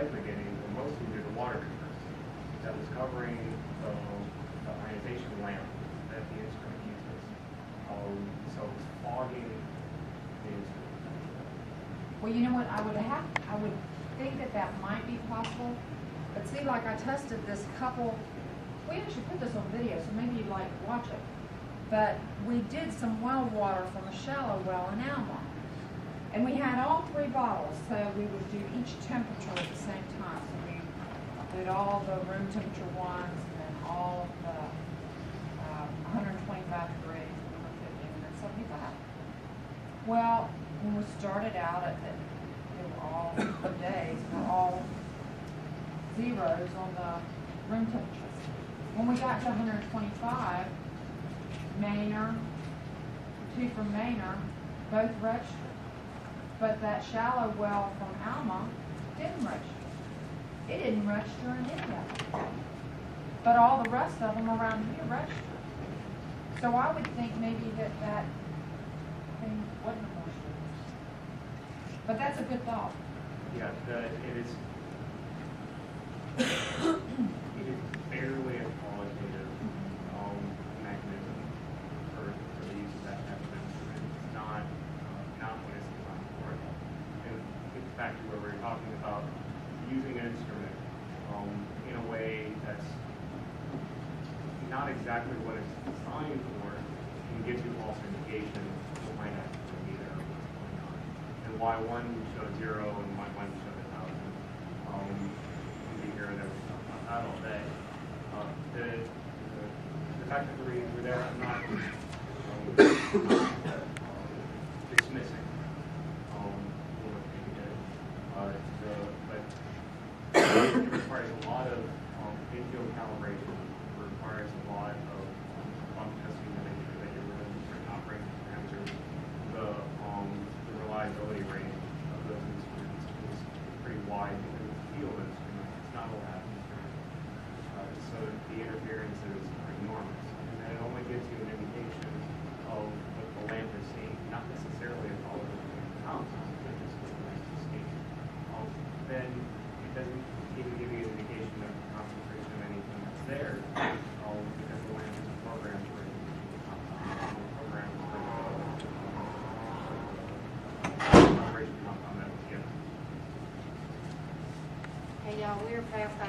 at the beginning were mostly due to water vapors that was covering the ionization lamp that the instrument uses. So it's fogging the instrument. Well, you know what? I would think that might be possible. But see, like I tested this couple. We actually put this on video, so maybe you'd like to watch it. But we did some well water from a shallow well in Alma. And we had all three bottles, so we would do each temperature at the same time. So we did all the room temperature ones and then all of the 125 degrees, 150, and then 75. Well, when we started out at the, they were all the days, were all zeros on the room temperatures. When we got to 125, Manor, two from Manor, both registered. But that shallow well from Alma didn't register. It didn't register in India. But all the rest of them around here registered. So I would think maybe that thing wasn't registered. But that's a good thought. Yeah, it is barely a qualitative mechanism for the use of that type of instrument. It's not what it's designed for. And it's back to where we were talking about using an instrument in a way that's not exactly what it's designed for and gives you false indication of what might actually be there or what's going on. And why one showed zero and why one showed 1,000. Can be here and there. Not all day. The fact that the readings were there, I'm not dismissing what they did. But it requires a lot of in-field calibration. It requires a lot of bump testing to make sure that you're within certain operating parameters. The reliability range of those instruments is pretty wide because it's a field instrument. It's not a lab instrument. So the interferences are enormous. And then it only gives you an indication of what the lamp is seeing, not necessarily of all of the compounds, but just what the lamp is seeing. Then it doesn't even give you an indication of the concentration of anything that's there, because the lamp is programmed for it. Programmed for the concentration compound that was given. Hey, y'all, we were past